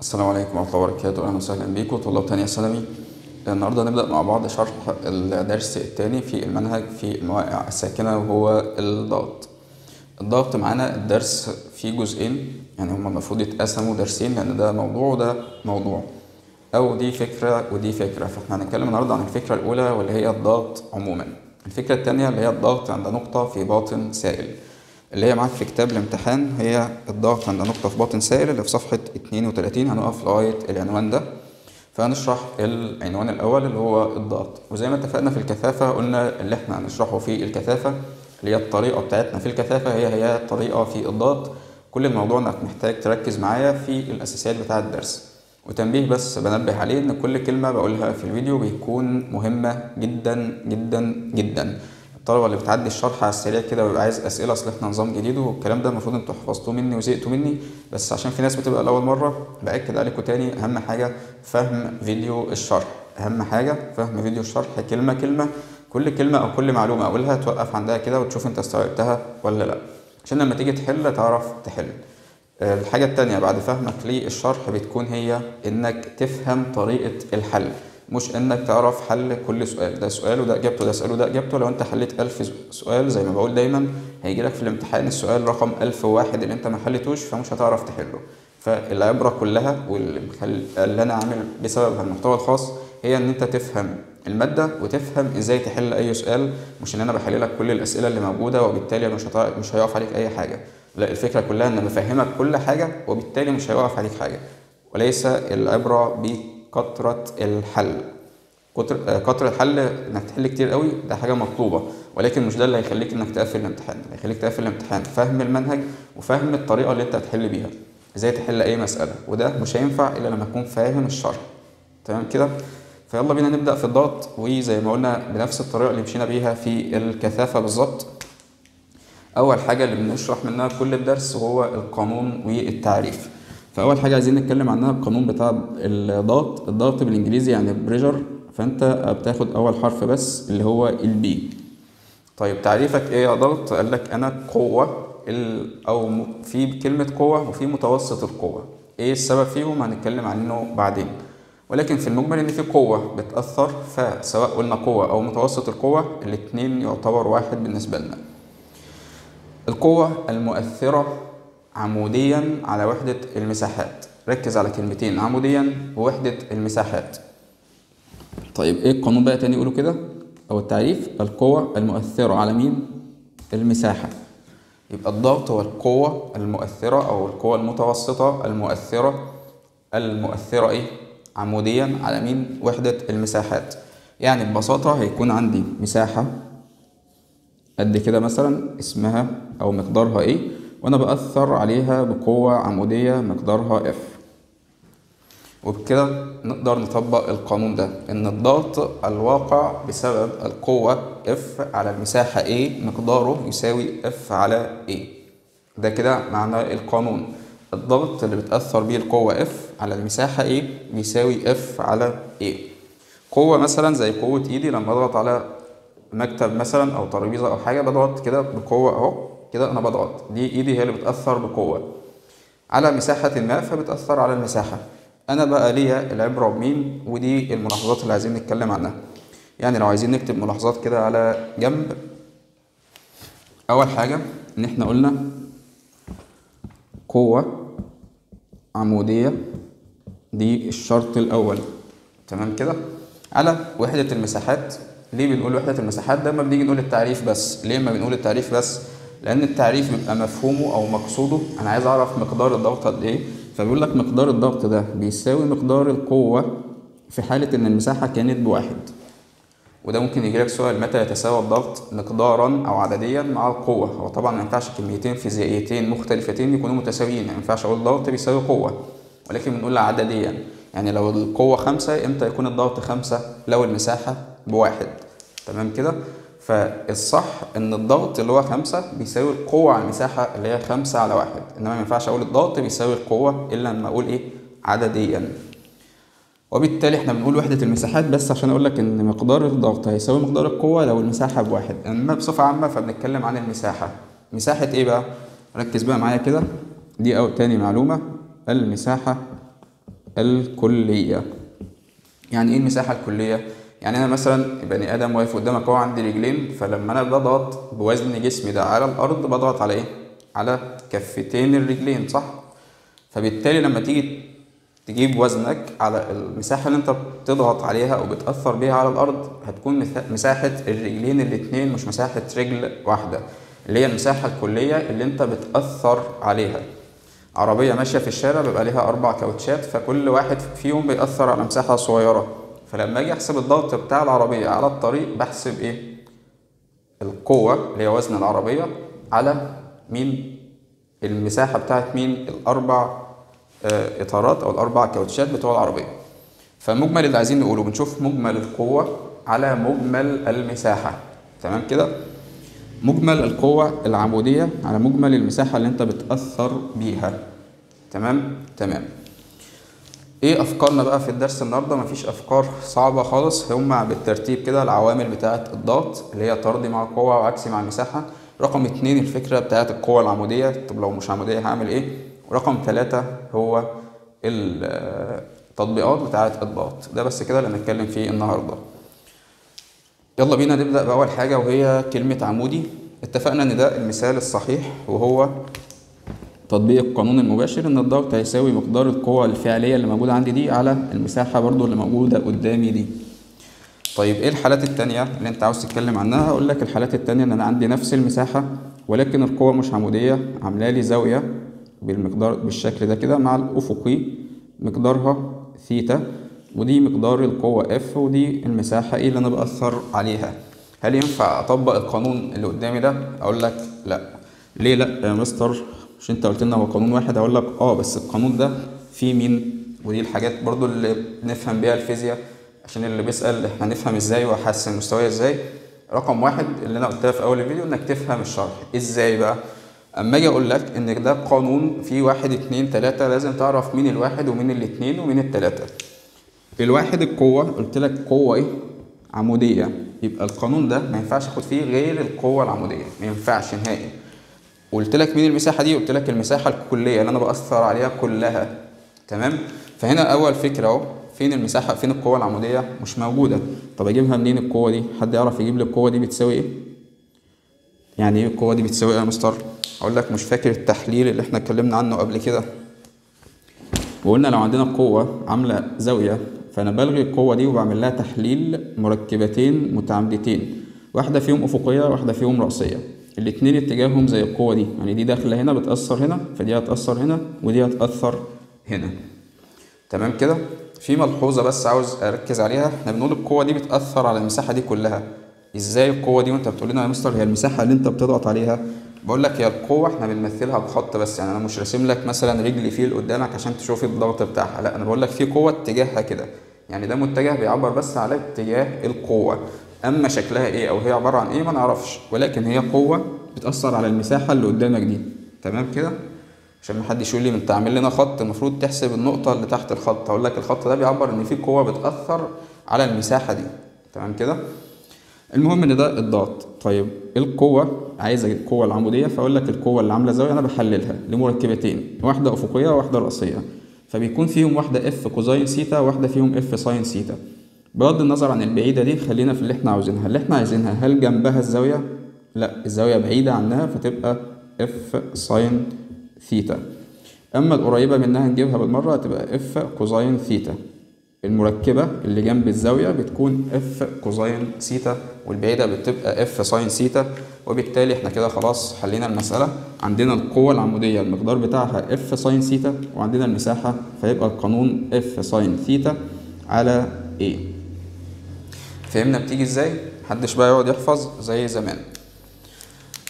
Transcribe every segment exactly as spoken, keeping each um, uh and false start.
السلام عليكم ورحمة الله وبركاته، أهلا وسهلا بيكم طلاب تانية ثانوي. النهارده هنبدأ مع بعض شرح الدرس الثاني في المنهج في المواقع الساكنة وهو الضغط. الضغط معانا الدرس فيه جزئين، يعني هما المفروض يتقسموا درسين لأن ده موضوع وده موضوع، أو دي فكرة ودي فكرة. فاحنا هنتكلم النهارده عن الفكرة الأولى واللي هي الضغط عموما. الفكرة الثانية اللي هي الضغط عند نقطة في باطن سائل، اللي هي معاك في كتاب الامتحان، هي الضغط عند نقطة في باطن سائل اللي في صفحة اثنين وثلاثين. هنقف لغاية العنوان ده، فهنشرح العنوان الأول اللي هو الضغط. وزي ما اتفقنا في الكثافة قلنا اللي احنا هنشرحه في الكثافة اللي هي الطريقة بتاعتنا في الكثافة هي هي الطريقة في الضغط. كل الموضوع انك محتاج تركز معايا في الأساسيات بتاعة الدرس. وتنبيه بس بنبه عليه ان كل كلمة بقولها في الفيديو بيكون مهمة جدا جدا جدا. الطلبة اللي بتعدي الشرح على السريع كده ويبقى عايز اسئله، اصل احنا نظام جديد والكلام ده المفروض انتوا حفظتوه مني وزهقتوا مني، بس عشان في ناس بتبقى لاول مره باكد عليكم تاني. اهم حاجه فهم فيديو الشرح، اهم حاجه فهم فيديو الشرح كلمه كلمه. كل كلمه او كل معلومه اقولها توقف عندها كده وتشوف انت استوعبتها ولا لا، عشان لما تيجي تحل تعرف تحل. الحاجه الثانيه بعد فهمك للشرح بتكون هي انك تفهم طريقه الحل، مش انك تعرف حل كل سؤال، ده سؤال وده اجابته، ده سؤال وده اجابته. لو انت حليت ألف سؤال زي ما بقول دايما هيجي لك في الامتحان السؤال رقم ألف وواحد اللي انت ما حلتوش، فمش هتعرف تحله. فالعبره كلها واللي انا عامل بسببها المحتوى الخاص هي ان انت تفهم الماده وتفهم ازاي تحل اي سؤال، مش ان انا بحل لك كل الاسئله اللي موجوده وبالتالي مش مش هيقف عليك اي حاجه. لا، الفكره كلها ان انا بفهمك كل حاجه وبالتالي مش هيقف عليك حاجه، وليس العبره ب كثرة الحل. كثرة الحل انك تحل كتير قوي ده حاجة مطلوبة، ولكن مش ده اللي هيخليك انك تقفل الامتحان. اللي هيخليك تقفل الامتحان فهم المنهج وفهم الطريقة اللي انت هتحل بيها، ازاي تحل اي مسألة، وده مش هينفع الا لما تكون فاهم الشرح. تمام كده؟ فيلا بينا نبدأ في الضغط، وزي ما قلنا بنفس الطريقة اللي مشينا بيها في الكثافة بالظبط. أول حاجة اللي بنشرح منها كل الدرس هو القانون والتعريف. فأول حاجة عايزين نتكلم عنها القانون بتاع الضغط. الضغط بالإنجليزي يعني بريشر، فأنت بتاخد أول حرف بس اللي هو البي. طيب تعريفك إيه يا ضغط؟ قال لك أنا قوة ال أو في كلمة قوة وفي متوسط القوة. إيه السبب فيهم؟ هنتكلم عنه بعدين، ولكن في المجمل إن في قوة بتأثر، فسواء قلنا قوة أو متوسط القوة الاتنين يعتبر واحد بالنسبة لنا. القوة المؤثرة عموديا على وحدة المساحات، ركز على كلمتين، عموديا ووحدة المساحات. طيب ايه القانون بقى تاني يقولوا كده او التعريف؟ القوة المؤثرة على مين؟ المساحة. يبقى الضغط هو القوة المؤثرة او القوة المتوسطة المؤثرة المؤثرة ايه؟ عموديا على مين؟ وحدة المساحات. يعني ببساطة هيكون عندي مساحة قد كده مثلا، اسمها او مقدارها ايه، وانا بأثر عليها بقوة عمودية مقدارها اف. وبكده نقدر نطبق القانون ده ان الضغط الواقع بسبب القوة اف على المساحة ايه مقداره يساوي اف على ايه. ده كده معنى القانون، الضغط اللي بتأثر بيه القوة اف على المساحة ايه بيساوي اف على ايه. قوة مثلا زي قوة ايدي لما اضغط على مكتب مثلا او ترابيزة او حاجة، بضغط كده بقوة اهو كده، انا بضغط، دي ايدي هي اللي بتاثر بقوه على مساحه ما، فبتاثر على المساحه. انا بقى ليا العبره بمين، ودي الملاحظات اللي عايزين نتكلم عنها. يعني لو عايزين نكتب ملاحظات كده على جنب، اول حاجه ان احنا قلنا قوه عموديه، دي الشرط الاول، تمام كده، على وحده المساحات. ليه بنقول وحده المساحات؟ ده ما بنيجي نقول التعريف بس. ليه ما بنقول التعريف بس؟ لأن التعريف بيبقى مفهومه أو مقصوده أنا عايز أعرف مقدار الضغط قد إيه، فبيقول لك مقدار الضغط ده بيساوي مقدار القوة في حالة إن المساحة كانت بواحد. وده ممكن يجي لك سؤال متى يتساوى الضغط مقدارا أو عدديا مع القوة. هو طبعا ما ينفعش كميتين فيزيائيتين مختلفتين يكونوا متساويين، ما ينفعش أقول الضغط بيساوي قوة، ولكن بنقول عدديا. يعني لو القوة خمسة إمتى يكون الضغط خمسة؟ لو المساحة بواحد، تمام كده. فالصح ان الضغط اللي هو خمسة بيساوي القوة على المساحة اللي هي خمسة على واحد، انما ما ينفعش اقول الضغط بيساوي القوة الا لما اقول ايه؟ عدديا. وبالتالي احنا بنقول وحدة المساحات بس عشان اقول لك ان مقدار الضغط هيساوي مقدار القوة لو المساحة بواحد، انما بصفة عامة فبنتكلم عن المساحة. مساحة ايه بقى؟ ركز بقى معايا كده، دي او تاني معلومة، المساحة الكلية. يعني ايه المساحة الكلية؟ يعني انا مثلا بني ادم واقف قدامك اهو عندي رجلين، فلما انا بضغط بوزن جسمي ده على الارض بضغط على ايه؟ على كفتين الرجلين، صح؟ فبالتالي لما تيجي تجيب وزنك على المساحة اللي انت بتضغط عليها او بتأثر بيها على الارض هتكون مساحة الرجلين الاتنين، مش مساحة رجل واحدة، اللي هي المساحة الكلية اللي انت بتأثر عليها. عربية ماشية في الشارع بيبقى ليها أربع كاوتشات، فكل واحد فيهم بيأثر على مساحة صغيرة، فلما أجي أحسب الضغط بتاع العربية على الطريق بحسب إيه؟ القوة اللي هي وزن العربية على مين؟ المساحة بتاعت مين؟ الأربع آه إطارات أو الأربع كاوتشات بتوع العربية. فمجمل اللي عايزين نقوله بنشوف مجمل القوة على مجمل المساحة، تمام كده؟ مجمل القوة العمودية على مجمل المساحة اللي انت بتأثر بيها. تمام تمام. ايه افكارنا بقى في الدرس النهارده؟ مفيش افكار صعبة خالص، هما بالترتيب كده العوامل بتاعة الضغط اللي هي طردي مع القوة وعكسي مع المساحة. رقم اتنين الفكرة بتاعة القوة العمودية، طب لو مش عمودية هعمل ايه؟ رقم تلاتة هو التطبيقات بتاعة الضغط. ده بس كده اللي هنتكلم فيه النهارده. يلا بينا نبدأ بأول حاجة وهي كلمة عمودي. اتفقنا ان ده المثال الصحيح وهو تطبيق القانون المباشر، ان الضغط هيساوي مقدار القوة الفعلية اللي موجودة عندي دي على المساحة برضو اللي موجودة قدامي دي. طيب ايه الحالات التانية اللي انت عاوز تتكلم عنها؟ اقول لك الحالات التانية ان انا عندي نفس المساحة ولكن القوة مش عمودية، عاملة لي زاوية بالمقدار بالشكل ده كده مع الافقي مقدارها ثيتا، ودي مقدار القوة اف ودي المساحة ايه اللي انا بأثر عليها. هل ينفع اطبق القانون اللي قدامي ده؟ اقول لك لا. ليه لا يا مستر؟ مش انت قلت لنا هو قانون واحد؟ اقول لك اه بس القانون ده فيه مين؟ ودي الحاجات برضو اللي بنفهم بيها الفيزياء عشان اللي بيسأل احنا نفهم ازاي واحسن مستواي ازاي. رقم واحد اللي انا قلتها في اول الفيديو انك تفهم الشرح ازاي بقى. اما اجي اقول لك ان ده قانون فيه واحد اتنين تلاتة، لازم تعرف مين الواحد ومين الاتنين ومين التلاتة. الواحد القوة، قلت لك قوة ايه؟ عمودية، يبقى القانون ده ما ينفعش اخد فيه غير القوة العمودية، ما ينفعش نهائي. قلت لك مين المساحة دي؟ قلت لك المساحة الكلية اللي انا بأثر عليها كلها، تمام؟ فهنا أول فكرة اهو، فين المساحة؟ فين القوة العمودية؟ مش موجودة. طب أجيبها منين القوة دي؟ حد يعرف يجيب لي القوة دي بتساوي ايه؟ يعني ايه القوة دي بتساوي ايه يا مستر؟ أقول لك مش فاكر التحليل اللي احنا اتكلمنا عنه قبل كده، وقلنا لو عندنا القوة عاملة زاوية فأنا بلغي القوة دي وبعمل لها تحليل مركبتين متعامدتين، واحدة فيهم أفقية واحدة فيهم رأسية، الاتنين اتجاههم زي القوة دي، يعني دي داخلة هنا بتأثر هنا، فدي هتأثر هنا ودي هتأثر هنا. تمام كده؟ في ملحوظة بس عاوز أركز عليها، احنا بنقول القوة دي بتأثر على المساحة دي كلها. ازاي القوة دي وأنت بتقول لنا يا مستر هي المساحة اللي أنت بتضغط عليها؟ بقول لك هي القوة احنا بنمثلها بخط بس، يعني أنا مش راسم لك مثلا رجلي فيل قدامك عشان تشوف الضغط بتاعها، لا أنا بقول لك في قوة اتجاهها كده، يعني ده متجه بيعبر بس على اتجاه القوة، أما شكلها إيه أو هي عبارة عن إيه ما نعرفش، ولكن هي قوة بتأثر على المساحة اللي قدامك دي. تمام كده؟ عشان محدش يقول لي أنت عامل لنا خط المفروض تحسب النقطة اللي تحت الخط، هقول لك الخط ده بيعبر إن في قوة بتأثر على المساحة دي. تمام كده؟ المهم ان ده الضغط. طيب القوة، عايز القوة العمودية، فاقول لك القوة اللي عاملة زاوية انا بحللها لمركبتين، واحدة افقية وواحدة رأسية، فبيكون فيهم واحدة اف كوزين سيتا وواحدة فيهم اف ساين سيتا. بغض النظر عن البعيدة دي خلينا في اللي احنا عاوزينها، اللي احنا عايزينها هل جنبها الزاوية؟ لا، الزاوية بعيدة عنها فتبقى اف ساين ثيتا، اما القريبة منها نجيبها بالمرة تبقى اف كوزين ثيتا. المركبة اللي جنب الزاوية بتكون اف كوزين سيتا والبعيدة بتبقى اف ساين سيتا، وبالتالي احنا كده خلاص حلينا المسألة، عندنا القوة العمودية المقدار بتاعها اف ساين سيتا وعندنا المساحة، فيبقى القانون اف ساين ثيتا على ايه. فهمنا بتيجي ازاي؟ محدش بقى يقعد يحفظ زي زمان.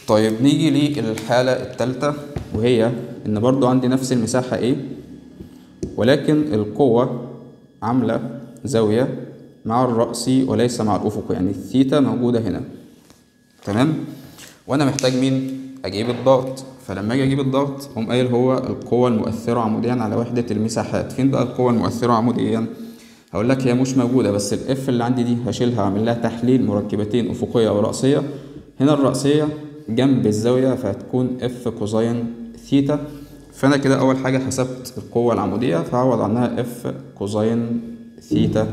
طيب نيجي للحالة الثالثة وهي ان برضو عندي نفس المساحة ايه ولكن القوة عاملة زاوية مع الرأسي وليس مع الأفقي، يعني الثيتا موجودة هنا. تمام؟ وأنا محتاج مين؟ أجيب الضغط، فلما أجي أجيب الضغط هم قايل هو القوة المؤثرة عموديا على وحدة المساحات. فين بقى القوة المؤثرة عموديا؟ هقول لك هي مش موجودة، بس الإف اللي عندي دي هشيلها أعمل لها تحليل مركبتين أفقية ورأسية، هنا الرأسية جنب الزاوية فهتكون إف كوزين ثيتا، فانا كده اول حاجه حسبت القوه العموديه فهعوض عنها اف كوزين ثيتا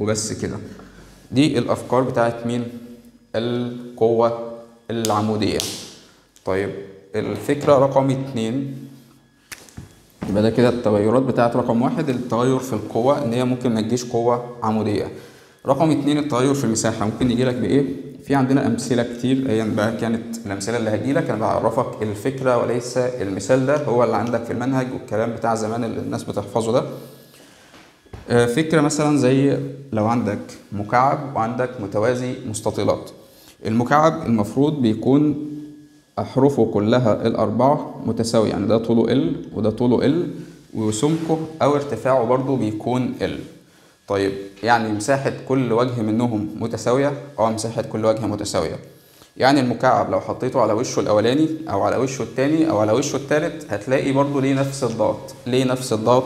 وبس كده. دي الافكار بتاعت مين؟ القوه العموديه. طيب الفكره رقم اتنين، يبقى ده كده التغيرات بتاعت رقم واحد التغير في القوه، ان هي ممكن ما تجيش قوه عموديه. رقم اتنين التغير في المساحه ممكن يجي لك بايه؟ في عندنا امثله كتير، ايا بقى كانت الامثله اللي هتجي لك انا بعرفك الفكره وليس المثال، ده هو اللي عندك في المنهج والكلام بتاع زمان اللي الناس بتحفظه ده. فكره مثلا زي لو عندك مكعب وعندك متوازي مستطيلات، المكعب المفروض بيكون احرفه كلها الاربعه متساويه، يعني ده طوله ال وده طوله ال وسمكه او ارتفاعه برضو بيكون ال. طيب يعني مساحه كل وجه منهم متساويه، اه مساحه كل وجه متساويه، يعني المكعب لو حطيته على وشه الاولاني او على وشه الثاني او على وشه الثالث هتلاقي برضو ليه نفس الضغط. ليه نفس الضغط؟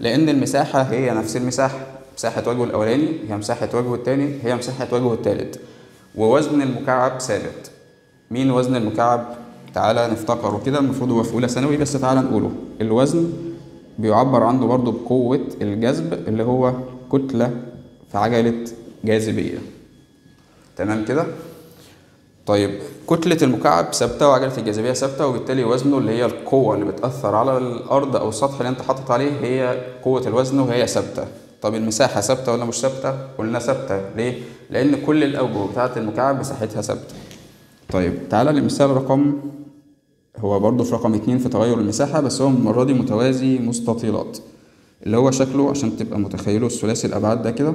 لان المساحه هي نفس المساحه، مساحه وجهه الاولاني هي مساحه وجهه الثاني هي مساحه وجهه الثالث، ووزن المكعب ثابت. مين وزن المكعب؟ تعالى نفتكره كده، المفروض هو في اولى ثانوي بس تعالى نقوله. الوزن بيعبر عنه برضو بقوه الجذب اللي هو كتله في عجله جاذبيه، تمام كده. طيب كتله المكعب ثابته وعجله الجاذبيه ثابته، وبالتالي وزنه اللي هي القوه اللي بتاثر على الارض او السطح اللي انت حاطط عليه هي قوه الوزن وهي ثابته. طب المساحه ثابته ولا مش ثابته؟ قلنا ثابته. ليه؟ لان كل الاوجه بتاعه المكعب مساحتها ثابته. طيب تعالى لمثال رقم، هو برضه في رقم اتنين في تغير المساحه، بس هو المره دي متوازي مستطيلات، اللي هو شكله عشان تبقى متخيله الثلاثي الابعاد ده كده،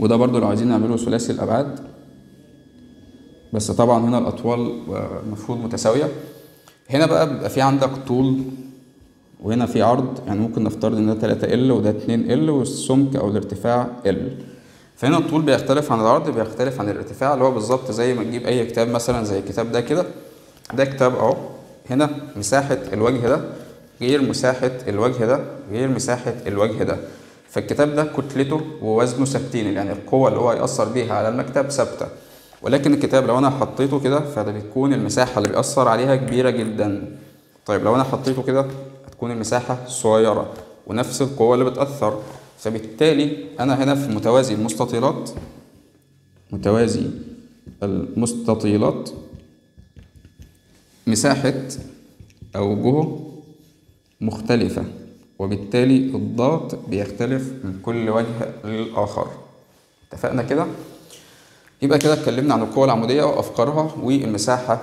وده برضو لو عايزين نعمله ثلاثي الابعاد، بس طبعا هنا الاطوال المفروض متساويه. هنا بقى بيبقى في عندك طول وهنا في عرض، يعني ممكن نفترض ان ده تلاتة ال وده اتنين ال والسمك او الارتفاع ال. فهنا الطول بيختلف عن العرض بيختلف عن الارتفاع، اللي هو بالظبط زي ما تجيب اي كتاب مثلا زي الكتاب ده كده، ده كتاب اهو، هنا مساحه الوجه ده غير مساحة الوجه ده غير مساحة الوجه ده، فالكتاب ده كتلته ووزنه ثابتين، يعني القوة اللي هو يأثر بيها على المكتب ثابتة، ولكن الكتاب لو أنا حطيته كده فده بتكون المساحة اللي بيأثر عليها كبيرة جدا. طيب لو أنا حطيته كده هتكون المساحة صغيرة ونفس القوة اللي بتأثر، فبالتالي أنا هنا في متوازي المستطيلات، متوازي المستطيلات مساحة أوجهه مختلفة، وبالتالي الضغط بيختلف من كل وجه للآخر. اتفقنا كده؟ يبقى كده اتكلمنا عن القوة العمودية وأفكارها والمساحة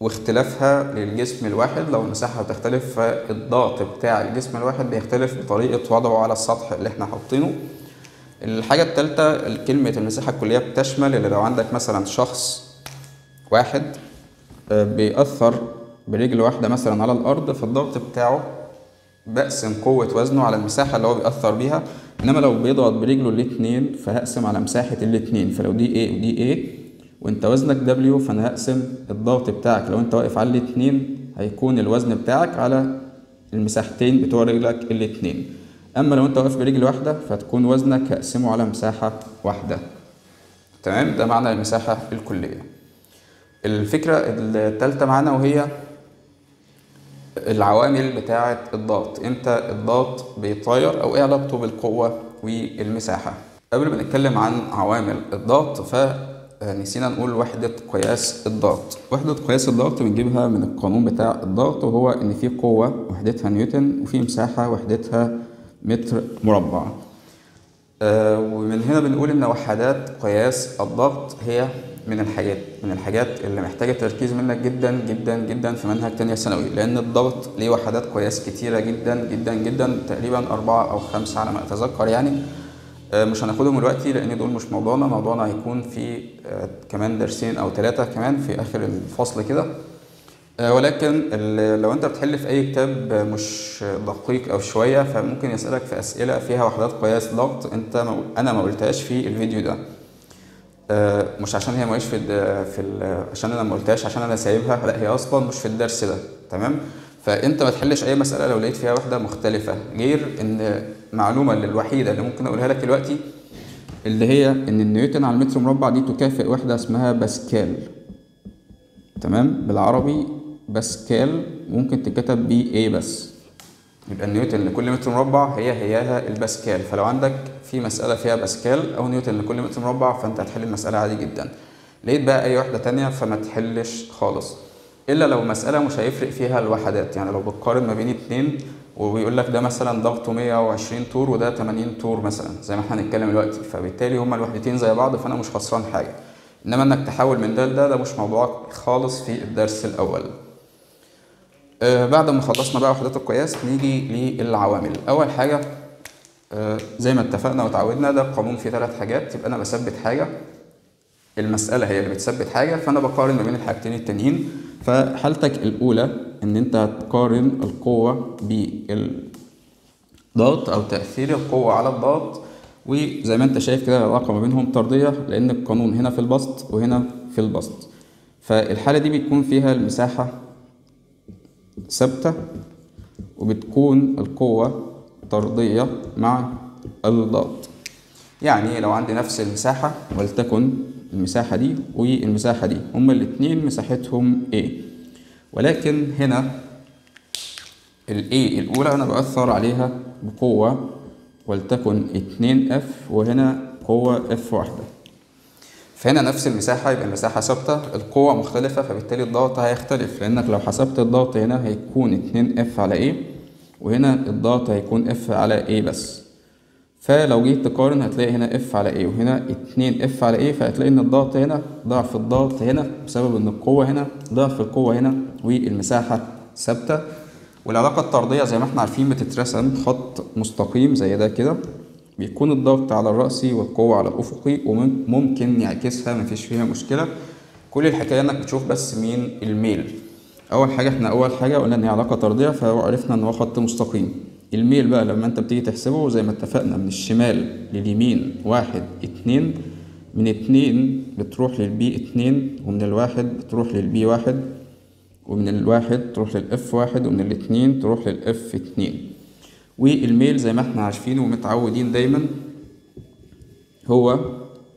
واختلافها للجسم الواحد. لو المساحة بتختلف فالضغط بتاع الجسم الواحد بيختلف بطريقة وضعه على السطح اللي احنا حاطينه. الحاجة التالتة كلمة المساحة الكلية بتشمل اللي لو عندك مثلا شخص واحد بيأثر برجل واحدة مثلا على الأرض فالضغط بتاعه بقسم قوة وزنه على المساحة اللي هو بيأثر بيها، إنما لو بيضغط برجله الاتنين فهقسم على مساحة الاتنين، فلو دي A ودي A وأنت وزنك W فأنا هقسم الضغط بتاعك لو أنت واقف على الاتنين هيكون الوزن بتاعك على المساحتين بتوع رجلك الاتنين، أما لو أنت واقف برجل واحدة فتكون وزنك هقسمه على مساحة واحدة. تمام؟ ده معنى المساحة الكلية. الفكرة التالتة معانا وهي العوامل بتاعة الضغط، امتى الضغط بيتغير او ايه علاقته بالقوة والمساحة. قبل ما نتكلم عن عوامل الضغط فنسينا نقول وحدة قياس الضغط. وحدة قياس الضغط بنجيبها من القانون بتاع الضغط، وهو ان في قوة وحدتها نيوتن وفي مساحة وحدتها متر مربع. آه ومن هنا بنقول ان وحدات قياس الضغط هي من الحاجات من الحاجات اللي محتاجه تركيز منك جدا جدا جدا في منهج تانية ثانوي، لان الضغط ليه وحدات قياس كتيره جدا جدا جدا، تقريبا اربعه او خمسه على ما اتذكر يعني. مش هناخدهم دلوقتي لان دول مش موضوعنا، موضوعنا هيكون في كمان درسين او ثلاثه كمان في اخر الفصل كده. ولكن لو انت بتحل في اي كتاب مش دقيق او شويه فممكن يسالك في اسئله فيها وحدات قياس ضغط انت انا ما قلتهاش في الفيديو ده، مش عشان هي مش في في عشان انا ما قلتهاش عشان انا سايبها، لا هي اصلا مش في الدرس ده. تمام؟ فانت ما تحلش اي مساله لو لقيت فيها واحده مختلفه، غير ان المعلومه الوحيده اللي ممكن اقولها لك دلوقتي اللي هي ان النيوتن على المتر مربع دي تكافئ وحده اسمها باسكال، تمام، بالعربي باسكال ممكن تتكتب ب A بس، يبقى النيوتن لكل متر مربع هي هياها الباسكال. فلو عندك في مسألة فيها باسكال أو نيوتن لكل متر مربع فأنت هتحل المسألة عادي جدا. لقيت بقى أي واحدة تانية فما تحلش خالص، إلا لو مسألة مش هيفرق فيها الوحدات، يعني لو بتقارن ما بين اتنين وبيقول لك ده مثلا ضغطه مية وعشرين تور وده تمانين تور مثلا زي ما احنا هنتكلم دلوقتي، فبالتالي هما الوحدتين زي بعض فأنا مش خسران حاجة. إنما إنك تحول من ده لده ده مش موضوعك خالص في الدرس الأول. آه بعد ما خلصنا بقى وحدات القياس نيجي للعوامل. أول حاجة آه زي ما اتفقنا وتعودنا ده القانون فيه ثلاث حاجات، يبقى أنا بثبت حاجة، المسألة هي اللي بتثبت حاجة، فأنا بقارن ما بين الحاجتين التانيين. فحالتك الأولى إن أنت هتقارن القوة بالضغط أو تأثير القوة على الضغط، وزي ما أنت شايف كده العلاقة ما بينهم طردية لأن القانون هنا في البسط وهنا في البسط. فالحالة دي بيكون فيها المساحة ثابتة وبتكون القوة طردية مع الضغط. يعني لو عندي نفس المساحة ولتكن المساحة دي والمساحة دي هما الاتنين مساحتهم A، ولكن هنا ال A الأولى أنا بأثر عليها بقوة ولتكن اتنين اف وهنا قوة اف واحدة، فهنا نفس المساحة يبقى المساحة ثابتة، القوة مختلفة فبالتالي الضغط هيختلف، لأنك لو حسبت الضغط هنا هيكون اتنين اف على A وهنا الضغط هيكون اف على A بس. فلو جيت تقارن هتلاقي هنا اف على ايه وهنا اتنين اف على ايه، فهتلاقي ان الضغط هنا ضعف الضغط هنا بسبب ان القوه هنا ضعف القوه هنا والمساحه ثابته. والعلاقه الطرديه زي ما احنا عارفين بتترسم خط مستقيم زي ده كده، بيكون الضغط على الراسي والقوه على الافقي وممكن يعكسها مفيش فيها مشكله. كل الحكايه انك بتشوف بس مين الميل. اول حاجه احنا اول حاجه قلنا ان هي علاقه طرديه فعرفنا ان هو خط مستقيم. الميل بقى لما انت بتيجي تحسبه زي ما اتفقنا من الشمال لليمين واحد اتنين، من اتنين بتروح للبي اتنين ومن الواحد بتروح للبي واحد ومن الواحد تروح للاف واحد ومن الاتنين تروح للاف اتنين. والميل زي ما احنا عارفين ومتعودين دايما هو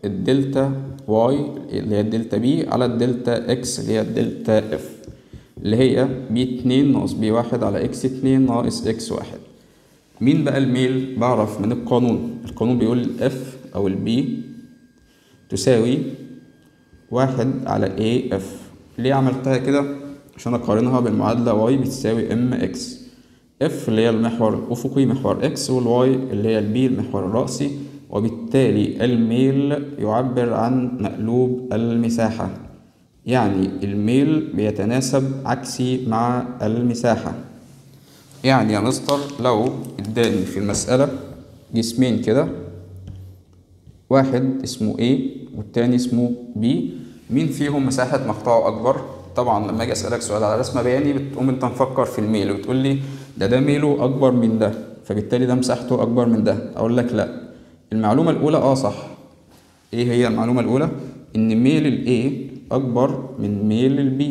الدلتا واي اللي هي الدلتا بي على الدلتا اكس اللي هي الدلتا اف، اللي هي بي اتنين ناقص بي واحد على اكس اتنين ناقص اكس واحد. مين بقى الميل؟ بعرف من القانون، القانون بيقول الاف او البي تساوي واحد على ايه اف. ليه عملتها كده؟ عشان اقارنها بالمعادله واي بتساوي ام اكس، اف اللي هي المحور الافقي محور اكس والواي اللي هي البي المحور الراسي، وبالتالي الميل يعبر عن مقلوب المساحه، يعني الميل بيتناسب عكسي مع المساحه. يعني يا مستر لو اداني في المسألة جسمين كده واحد اسمه A والتاني اسمه B، مين فيهم مساحة مقطعه أكبر؟ طبعا لما أجي أسألك سؤال على رسم بياني بتقوم أنت مفكر في الميل وتقول لي ده ده ميله أكبر من ده فبالتالي ده مساحته أكبر من ده، أقول لك لأ. المعلومة الأولى أه صح. إيه هي المعلومة الأولى؟ إن ميل ال A أكبر من ميل ال B.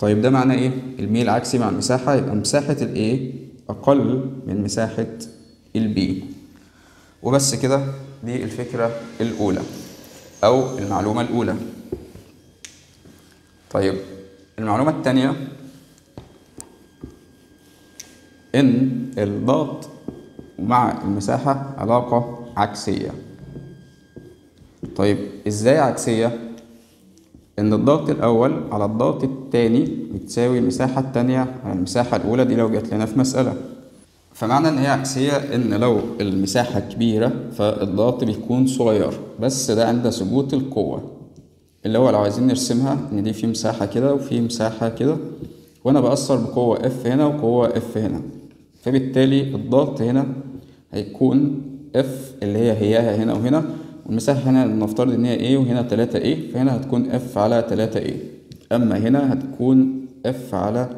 طيب ده معناه ايه؟ الميل عكسي مع المساحة، يبقى مساحة ال A أقل من مساحة ال B. وبس كده، دي الفكرة الأولى أو المعلومة الأولى. طيب المعلومة التانية إن الضغط مع المساحة علاقة عكسية. طيب إزاي عكسية؟ إن الضغط الأول على الضغط التاني بتساوي المساحة التانية على المساحة الأولى، دي لو جت لنا في مسألة. فمعنى إن هي عكسية إن لو المساحة كبيرة فالضغط بيكون صغير، بس ده عند ثبوت القوة. اللي هو لو عايزين نرسمها إن دي في مساحة كده وفي مساحة كده، وأنا بأثر بقوة F هنا وقوة F هنا، فبالتالي الضغط هنا هيكون F اللي هي هياها هنا وهنا، والمساحة هنا نفترض ان هي A وهنا تلاتة A، فهنا هتكون F على تلاتة A. أما هنا هتكون F على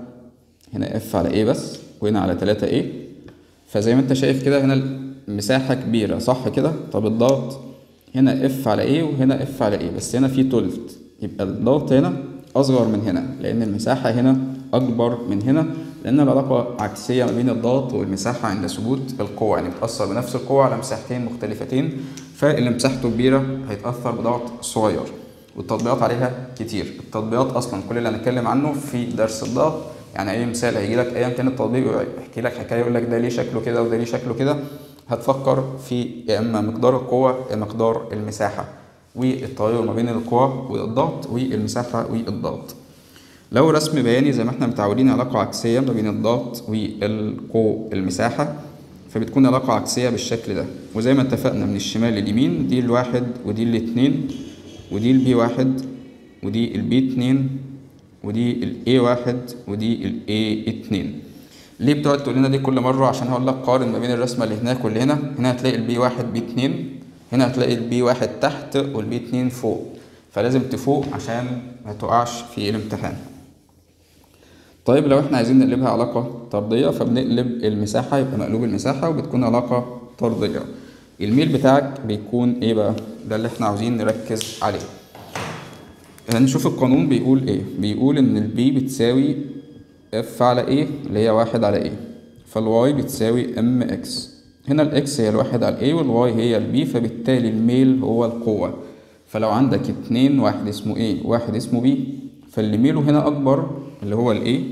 هنا F على A بس وهنا على تلاتة A. فزي ما أنت شايف كده هنا المساحة كبيرة صح كده؟ طب الضغط هنا F على A وهنا F على A، بس هنا في تلت، يبقى الضغط هنا أصغر من هنا لأن المساحة هنا أكبر من هنا، لأن العلاقة عكسية ما بين الضغط والمساحة عند ثبوت القوة، يعني بتأثر بنفس القوة على مساحتين مختلفتين، فاللي مساحته كبيرة هيتأثر بضغط صغير. والتطبيقات عليها كتير. التطبيقات اصلا كل اللي هنتكلم عنه في درس الضغط، يعني اي مثال هيجي لك ايام كان التطبيق يحكي لك حكايه يقول لك ده ليه شكله كده وده ليه شكله كده، هتفكر في يا اما مقدار القوه يا مقدار المساحه والتغير ما بين القوه والضغط والمساحه والضغط. لو رسم بياني زي ما احنا متعودين علاقه عكسيه ما بين الضغط والقوه المساحه، فبتكون علاقه عكسيه بالشكل ده، وزي ما اتفقنا من الشمال لليمين دي الواحد ودي الاثنين ودي البي واحد ودي البي اتنين ودي الاي واحد ودي الاي اتنين. ليه بتقعد تقول لنا دي كل مره؟ عشان هقول لك قارن ما بين الرسمه اللي هناك واللي هنا. هنا هتلاقي البي واحد بي اتنين، هنا هتلاقي البي واحد تحت والبي اتنين فوق، فلازم تفوق عشان ما تقعش في الامتحان. طيب لو احنا عايزين نقلبها علاقه طرديه، فبنقلب المساحه يبقى مقلوب المساحه وبتكون علاقه طرديه. الميل بتاعك بيكون ايه بقى؟ ده اللي احنا عاوزين نركز عليه. هنشوف القانون بيقول ايه. بيقول ان البي بتساوي اف على ايه اللي هي واحد على ايه، فالواي بتساوي ام اكس. هنا الاكس هي الواحد على ايه والواي هي البي، فبالتالي الميل هو القوه. فلو عندك اتنين واحد اسمه ايه واحد اسمه بي، فاللي ميله هنا اكبر اللي هو الايه،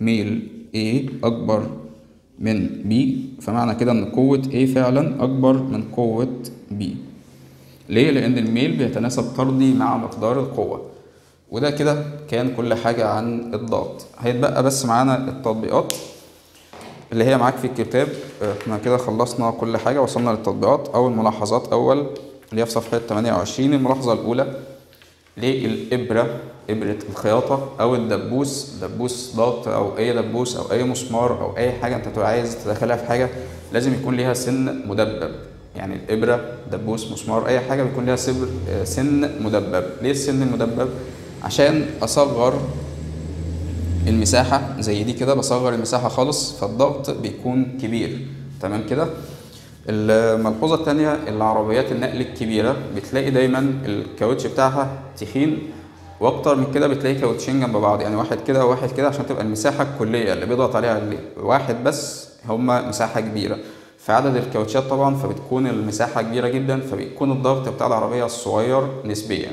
ميل ايه اكبر من بي، فمعنى كده ان قوه ايه فعلا اكبر من قوه بي. ليه؟ لأن الميل بيتناسب طردي مع مقدار القوة. وده كده كان كل حاجة عن الضغط. هيتبقى بس معانا التطبيقات اللي هي معاك في الكتاب. احنا كده خلصنا كل حاجة، وصلنا للتطبيقات. أول ملاحظات أول اللي هي في صفحة تمانية وعشرين. الملاحظة الأولى للإبرة، إبرة الخياطة أو الدبوس، دبوس ضغط أو أي دبوس أو أي مسمار أو أي حاجة أنت عايز تدخلها في حاجة لازم يكون ليها سن مدبب. يعني الابره دبوس مسمار اي حاجه بيكون لها سبر سن مدبب. ليه السن المدبب؟ عشان اصغر المساحه زي دي كده، بصغر المساحه خالص فالضغط بيكون كبير. تمام كده. الملحوظه الثانيه العربيات النقل الكبيره بتلاقي دايما الكاوتش بتاعها تخين، واكتر من كده بتلاقي كاوتشين جنب بعض، يعني واحد كده وواحد كده، عشان تبقى المساحه الكليه اللي بيضغط عليها واحد بس هما مساحه كبيره فعدد الكاوتشات طبعا، فبتكون المساحه كبيره جدا، فبيكون الضغط بتاع العربيه الصغير نسبيا.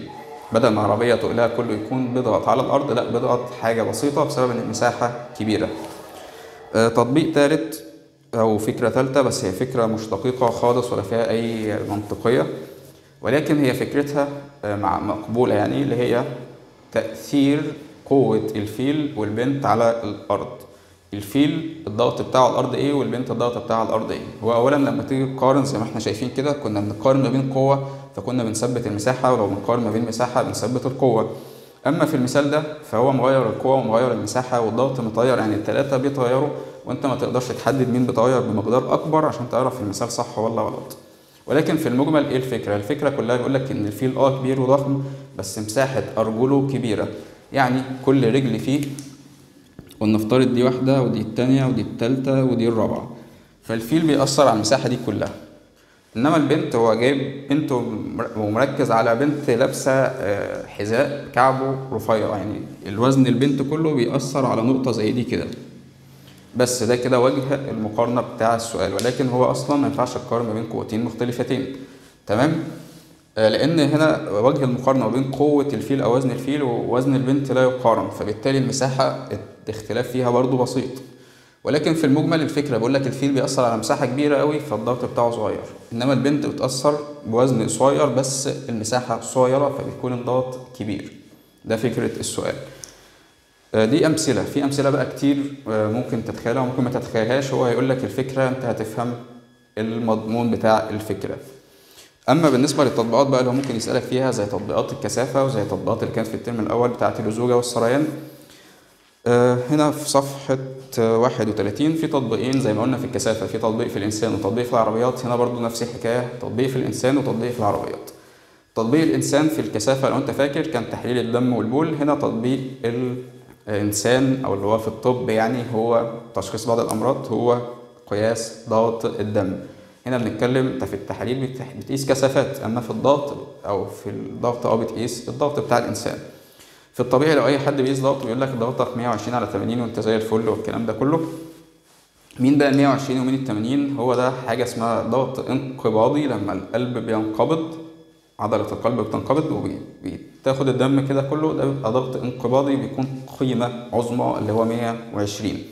بدل ما العربيه تقلها كله يكون بيضغط على الارض، لا بيضغط حاجه بسيطه بسبب ان المساحه كبيره. تطبيق ثالث او فكره ثالثه، بس هي فكره مش دقيقه خالص ولا فيها اي منطقيه، ولكن هي فكرتها مع مقبوله، يعني اللي هي تاثير قوه الفيل والبنت على الارض. الفيل الضغط بتاعه على الارض ايه والبنت الضغط بتاعه على الارض ايه. هو اولا لما تيجي تقارن زي ما احنا شايفين كده كنا بنقارن ما بين قوه فكنا بنثبت المساحه، ولو بنقارن ما بين مساحه بنثبت القوه. اما في المثال ده فهو مغير القوه ومغير المساحه والضغط متغير، يعني الثلاثه بيتغيروا وانت ما تقدرش تحدد مين بيتغير بمقدار اكبر عشان تعرف المثال صح ولا غلط. ولكن في المجمل ايه الفكره؟ الفكره كلها بيقول لك ان الفيل اه كبير وضخم بس مساحه ارجله كبيره، يعني كل رجل فيه ونفترض دي واحدة ودي التانية ودي التالتة ودي الرابعة، فالفيل بيأثر على المساحة دي كلها. إنما البنت هو جايب بنت ومركز على بنت لابسة حذاء كعبه رفيع، يعني الوزن البنت كله بيأثر على نقطة زي دي كده. بس ده كده وجه المقارنة بتاع السؤال، ولكن هو أصلا ما ينفعش تقارن ما بين قوتين مختلفتين. تمام؟ لأن هنا وجه المقارنة بين قوة الفيل أو وزن الفيل ووزن البنت لا يقارن، فبالتالي المساحة الاختلاف فيها برضو بسيط. ولكن في المجمل الفكرة بقول لك الفيل بيأثر على مساحة كبيرة قوي فالضغط بتاعه صغير، إنما البنت بتأثر بوزن صغير بس المساحة صغيرة فبيكون الضغط كبير. ده فكرة السؤال. دي أمثلة، في أمثلة بقى كتير ممكن تتخيلها وممكن ما تتخيلهاش، هو هيقول لك الفكرة أنت هتفهم المضمون بتاع الفكرة. اما بالنسبه للتطبيقات بقى اللي هو ممكن يسالك فيها زي تطبيقات الكثافه وزي تطبيقات اللي كانت في الترم الاول بتاعه اللزوجه والسريان. أه هنا في صفحه واحد وتلاتين في تطبيقين زي ما قلنا في الكثافه، في تطبيق في الانسان وتطبيق في العربيات. هنا برضو نفس الحكايه، تطبيق في الانسان وتطبيق في العربيات. تطبيق الانسان في الكثافه لو انت فاكر كان تحليل الدم والبول، هنا تطبيق الانسان او اللي هو في الطب يعني هو تشخيص بعض الامراض هو قياس ضغط الدم. هنا بنتكلم انت في التحاليل بتقيس كثافات، اما في الضغط او في الضغط اه بتقيس الضغط بتاع الانسان. في الطبيعي لو اي حد بيقيس ضغط بيقول لك ضغطك مية وعشرين على تمانين وانت زي الفل والكلام ده كله. مين بقى مية وعشرين ومين ال تمانين؟ هو ده حاجه اسمها ضغط انقباضي، لما القلب بينقبض عضله القلب بتنقبض تاخد الدم كده كله، ده بيبقى ضغط انقباضي بيكون قيمه عظمى اللي هو مية وعشرين.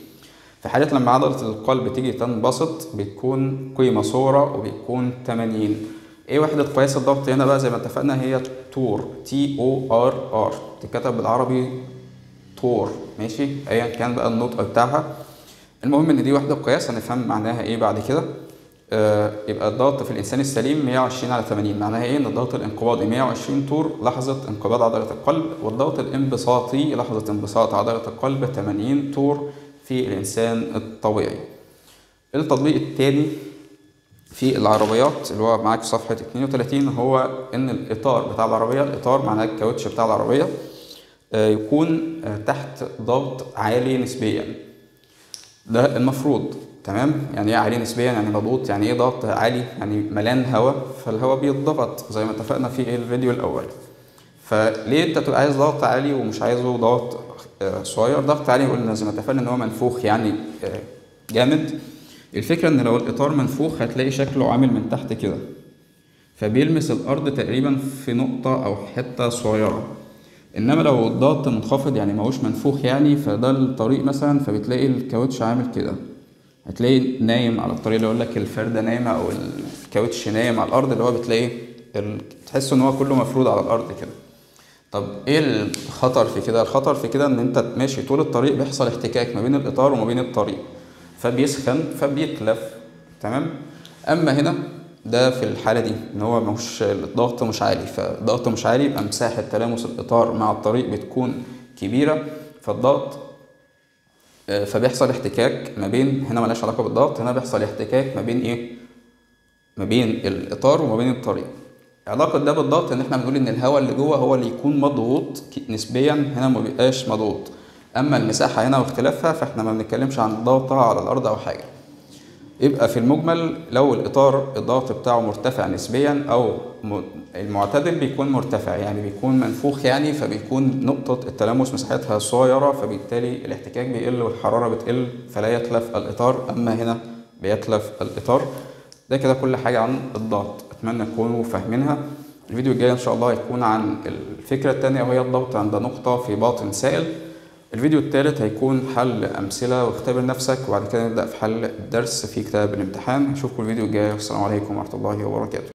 في حاله لما عضله القلب تيجي تنبسط بتكون قيمه صوره وبيكون تمانين. ايه وحده قياس الضغط هنا بقى؟ زي ما اتفقنا هي تور، تي او ار ار، بتتكتب بالعربي تور، ماشي ايا كان بقى النطق بتاعها. المهم ان دي وحده قياس، هنفهم معناها ايه بعد كده. آه يبقى الضغط في الانسان السليم مية وعشرين على تمانين، معناها ايه؟ ان الضغط الانقباضي مية وعشرين تور لحظه انقباض عضله القلب، والضغط الانبساطي لحظه انبساط عضله القلب تمانين تور في الانسان الطبيعي. التطبيق الثاني في العربيات اللي هو معاك في صفحه اتنين وتلاتين هو ان الاطار بتاع العربيه، الاطار معناه الكاوتش بتاع العربيه، آه يكون آه تحت ضغط عالي نسبيا. ده المفروض، تمام. يعني ايه عالي نسبيا؟ يعني مضغوط. يعني ايه ضغط عالي؟ يعني ملان هواء، فالهواء بيتضغط زي ما اتفقنا في الفيديو الاول. فليه انت تبقى عايز ضغط عالي ومش عايزه ضغط صغير؟ ضغط عالي قلنا زي ما اتفقنا ان هو منفوخ يعني جامد. الفكره ان لو الاطار منفوخ هتلاقي شكله عامل من تحت كده، فبيلمس الارض تقريبا في نقطه او حته صغيره. انما لو الضغط منخفض يعني ماهوش منفوخ يعني، فده الطريق مثلا، فبتلاقي الكاوتش عامل كده، هتلاقي نايم على الطريق، اللي يقول لك الفرده نايمه او الكاوتش نايم على الارض، اللي هو بتلاقي تحس ان هو كله مفروض على الارض كده. طب ايه الخطر في كده؟ الخطر في كده ان انت ماشي طول الطريق بيحصل احتكاك ما بين الاطار وما بين الطريق، فبيسخن فبيتلف، تمام. اما هنا ده في الحاله دي ان هو ماهوش الضغط مش عالي، فالضغط مش عالي يبقى مساحه تلامس الاطار مع الطريق بتكون كبيره، فالضغط فبيحصل احتكاك ما بين، هنا ملهاش علاقه بالضغط، هنا بيحصل احتكاك ما بين ايه؟ ما بين الاطار وما بين الطريق. علاقه ده بالضغط ان احنا بنقول ان الهواء اللي جوه هو اللي يكون مضغوط نسبيا، هنا ما بيبقاش مضغوط. اما المساحه هنا واختلافها فاحنا ما بنتكلمش عن ضغطها على الارض او حاجه. يبقى في المجمل لو الاطار الضغط بتاعه مرتفع نسبيا او المعتدل بيكون مرتفع، يعني بيكون منفوخ يعني، فبيكون نقطه التلامس مساحتها صغيره، فبالتالي الاحتكاك بيقل والحراره بتقل فلا يتلف الاطار. اما هنا بيتلف الاطار. ده كده كل حاجه عن الضغط، اتمنى تكونوا فاهمينها. الفيديو الجاي ان شاء الله هيكون عن الفكره الثانيه وهي الضغط عند نقطه في باطن سائل. الفيديو الثالث هيكون حل امثله واختبر نفسك، وبعد كده نبدا في حل الدرس في كتاب الامتحان. اشوفكم الفيديو الجاي، والسلام عليكم ورحمه الله وبركاته.